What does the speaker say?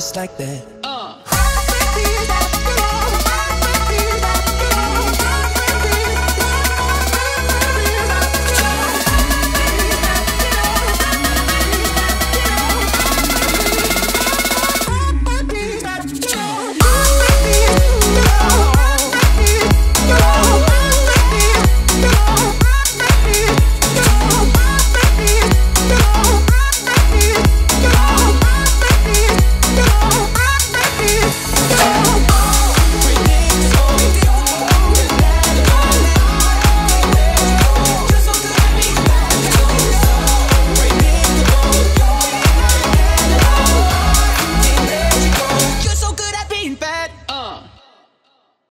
just like that.